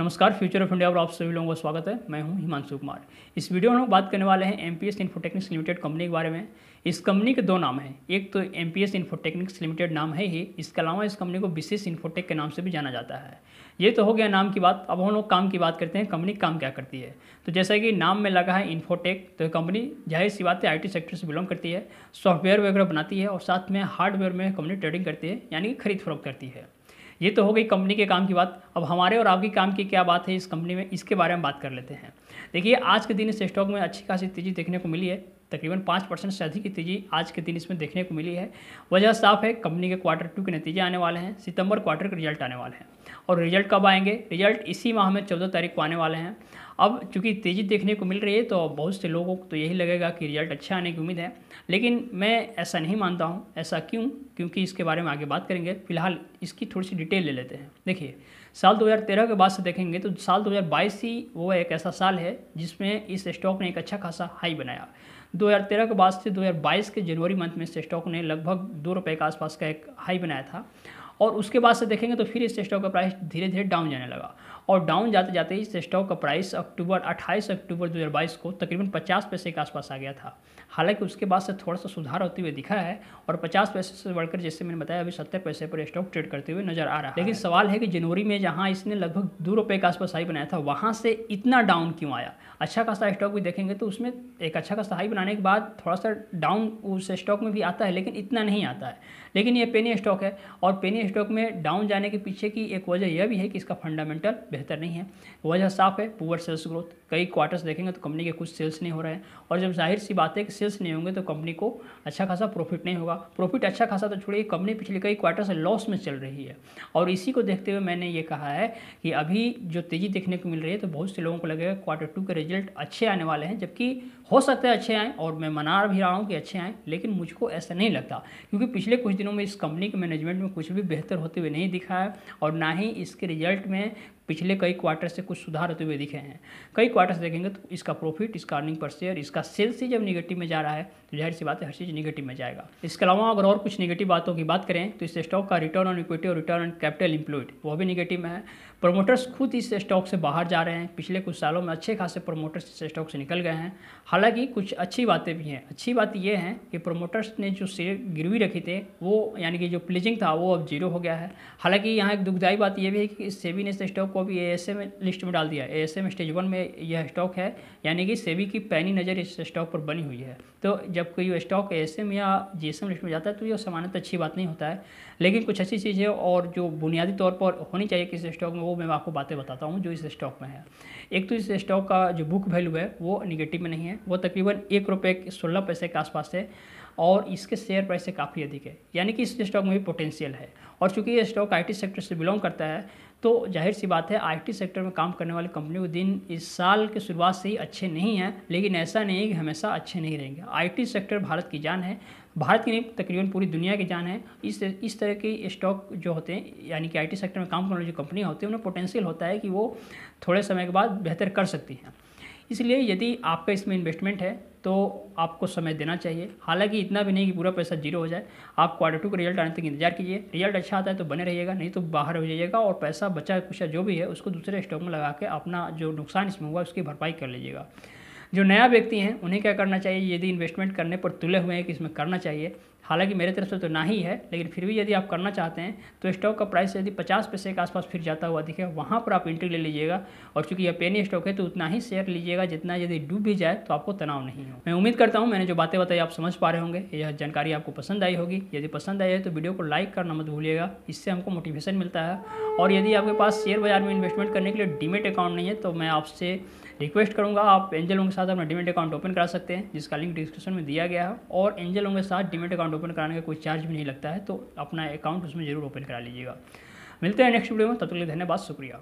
नमस्कार, future of India और आप सभी लोगों का स्वागत है। मैं हूं हिमांशु कुमार। इस वीडियो में हम बात करने वाले हैं एमपीएस इन्फोटेक्निक्स लिमिटेड कंपनी के बारे में। इस कंपनी के दो नाम हैं, एक तो एमपीएस इन्फोटेक्निक्स लिमिटेड नाम है ही, इसके अलावा इस कंपनी को विशेष इन्फोटेक के नाम से भी जाना जाता है। ये तो हो गया नाम की बात। अब हम लोग काम की बात करते हैं, कंपनी काम क्या करती है। तो जैसा कि नाम में लगा है इन्फोटेक, तो कंपनी जाहिर सी बात है IT सेक्टर से बिलोंग करती है, सॉफ्टवेयर वगैरह बनाती है और साथ में हार्डवेयर में कंपनी ट्रेडिंग करती है, यानी खरीद फरोख्त करती है। ये तो हो गई कंपनी के काम की बात। अब हमारे और आपके काम की क्या बात है इस कंपनी में, इसके बारे में बात कर लेते हैं। देखिए, आज के दिन इस स्टॉक में अच्छी खासी तेज़ी देखने को मिली है, तकरीबन 5% से अधिक की तेज़ी आज के दिन इसमें देखने को मिली है। वजह साफ है, कंपनी के Q2 के नतीजे आने वाले हैं, सितंबर क्वार्टर के रिजल्ट आने वाले हैं। और रिजल्ट कब आएंगे? रिजल्ट इसी माह में 14 तारीख को आने वाले हैं। अब चूँकि तेज़ी देखने को मिल रही है तो बहुत से लोगों को तो यही लगेगा कि रिजल्ट अच्छा आने की उम्मीद है, लेकिन मैं ऐसा नहीं मानता हूँ। ऐसा क्यों? क्योंकि इसके बारे में आगे बात करेंगे। फिलहाल इसकी थोड़ी सी डिटेल ले लेते हैं। देखिए, साल 2013 के बाद से देखेंगे तो साल 2022 ही वो एक ऐसा साल है जिसमें इस स्टॉक ने एक अच्छा खासा हाई बनाया। 2013 के बाद से 2022 के जनवरी मंथ में इस स्टॉक ने लगभग ₹2 के आसपास का एक हाई बनाया था। और उसके बाद से देखेंगे तो फिर इस स्टॉक का प्राइस धीरे धीरे डाउन जाने लगा और डाउन जाते जाते इस स्टॉक का प्राइस 28 अक्टूबर 2022 को तकरीबन 50 पैसे के आसपास आ गया था। हालांकि उसके बाद से थोड़ा सा सुधार होते हुए दिखा है और 50 पैसे से बढ़कर, जैसे मैंने बताया, अभी 70 पैसे पर स्टॉक ट्रेड करते हुए नजर आ रहा है। लेकिन सवाल है कि जनवरी में जहाँ इसने लगभग ₹2 के आसपास हाई बनाया था, वहाँ से इतना डाउन क्यों आया? अच्छा खासा स्टॉक भी देखेंगे तो उसमें एक अच्छा खासा हाई बनाने के बाद थोड़ा सा डाउन उस स्टॉक में भी आता है, लेकिन इतना नहीं आता है। लेकिन ये पेनी स्टॉक है और पेनी स्टॉक में डाउन जाने के पीछे की एक वजह यह भी है कि इसका फंडामेंटल बेहतर नहीं है। वजह साफ है, पुअर सेल्स ग्रोथ। कई क्वार्टर्स देखेंगे तो कंपनी के कुछ सेल्स नहीं हो रहे हैं और जब जाहिर सी बात है कि सेल्स नहीं होंगे तो कंपनी को अच्छा खासा प्रॉफिट नहीं होगा। प्रॉफिट अच्छा खासा तो छोड़िए, कंपनी पिछले कई क्वार्टर से लॉस में चल रही है। और इसी को देखते हुए मैंने ये कहा है कि अभी जो तेज़ी देखने को मिल रही है तो बहुत से लोगों को लगेगा Q2 के रिजल्ट अच्छे आने वाले हैं, जबकि हो सकता है अच्छे आएँ और मैं मना भी रहा हूँ कि अच्छे आएँ, लेकिन मुझको ऐसा नहीं लगता, क्योंकि पिछले कुछ दिनों में इस कंपनी के मैनेजमेंट में कुछ भी बेहतर होते हुए नहीं दिखा है और ना ही इसके रिजल्ट में पिछले कई क्वार्टर से कुछ सुधार होते हुए दिखे हैं। कई क्वार्टर से देखेंगे तो इसका प्रॉफिट, इसका अर्निंग पर शेयर, इसका सेल्स ही जब निगेटिव में जा रहा है तो जाहिर सी बात है हर चीज़ निगेटिव में जाएगा। इसके अलावा अगर और कुछ निगेटिव बातों की बात करें तो इस स्टॉक का रिटर्न ऑन इक्विटी और रिटर्न ऑन कैपिटल एम्प्लॉयड वह भी निगेटिव में है। प्रमोटर्स खुद इस स्टॉक से बाहर जा रहे हैं। पिछले कुछ सालों में अच्छे खासे प्रमोटर्स इस स्टॉक से निकल गए हैं। हालांकि कुछ अच्छी बातें भी हैं। अच्छी बात यह है कि प्रमोटर्स ने जो शेयर गिरवी रखे थे वो, यानी कि जो प्लेजिंग था, वो अब जीरो हो गया है। हालांकि यहाँ एक दुखदायी बात यह भी है कि सेबी ने इस स्टॉक को अभी ASM लिस्ट में डाल दिया है। ASM स्टेज 1 में यह स्टॉक है, यानी कि सेबी की पैनी नज़र इस स्टॉक पर बनी हुई है। तो जब कोई स्टॉक ASM या JSM लिस्ट में जाता है तो यह सामान्यतः अच्छी बात नहीं होता है, लेकिन कुछ अच्छी चीज़ें और जो बुनियादी तौर पर होनी चाहिए किस स्टॉक में, वो मैं आपको बातें बताता हूँ जो इस स्टॉक में है। एक तो इस स्टॉक का जो बुक वैल्यू है वो निगेटिव में नहीं है, वो तकरीबन ₹1.16 के आसपास है और इसके शेयर प्राइस से काफ़ी अधिक है, यानी कि इस स्टॉक में भी पोटेंशियल है। और चूँकि ये स्टॉक IT सेक्टर से बिलोंग करता है तो जाहिर सी बात है IT सेक्टर में काम करने वाली कंपनियों के दिन इस साल के शुरुआत से ही अच्छे नहीं हैं, लेकिन ऐसा नहीं है कि हमेशा अच्छे नहीं रहेंगे। IT सेक्टर भारत की जान है, भारत की नहीं तकरीबन पूरी दुनिया की जान है। इस तरह के स्टॉक जो होते हैं, यानी कि IT सेक्टर में काम करने वाली जो कंपनियाँ होती हैं, उन्हें पोटेंशियल होता है कि वो थोड़े समय के बाद बेहतर कर सकती हैं। इसलिए यदि आपका इसमें इन्वेस्टमेंट है तो आपको समय देना चाहिए। हालांकि इतना भी नहीं कि पूरा पैसा जीरो हो जाए। आप Q2 का रिजल्ट आने तक इंतजार कीजिए। रिजल्ट अच्छा आता है तो बने रहिएगा, नहीं तो बाहर हो जाइएगा और पैसा बचा कुछ जो भी है उसको दूसरे स्टॉक में लगा के अपना जो नुकसान इसमें हुआ उसकी भरपाई कर लीजिएगा। जो नया व्यक्ति हैं उन्हें क्या करना चाहिए? यदि इन्वेस्टमेंट करने पर तुले हुए हैं कि इसमें करना चाहिए, हालांकि मेरे तरफ से तो ना ही है, लेकिन फिर भी यदि आप करना चाहते हैं तो स्टॉक का प्राइस यदि 50 पैसे के आसपास फिर जाता हुआ दिखे, वहाँ पर आप एंट्री ले लीजिएगा। और चूँकि यह पेनी स्टॉक है तो उतना ही शेयर लीजिएगा जितना यदि डूब भी जाए तो आपको तनाव नहीं हो। मैं उम्मीद करता हूँ मैंने जो बातें बताई आप समझ पा रहे होंगे, यह जानकारी आपको पसंद आई होगी। यदि पसंद आई है तो वीडियो को लाइक करना मत भूलिएगा, इससे हमको मोटिवेशन मिलता है। और यदि आपके पास शेयर बाजार में इन्वेस्टमेंट करने के लिए डीमेट अकाउंट नहीं है तो मैं आपसे रिक्वेस्ट करूँगा आप एंजल वन के साथ अपना डीमेट अकाउंट ओपन करा सकते हैं, जिसका लिंक डिस्क्रिप्शन में दिया गया है। और एंजल वन के साथ डीमेट अकाउंट ओपन कराने का कोई चार्ज भी नहीं लगता है, तो अपना अकाउंट उसमें जरूर ओपन करा लीजिएगा। मिलते हैं नेक्स्ट वीडियो में, तब तक के लिए धन्यवाद, शुक्रिया।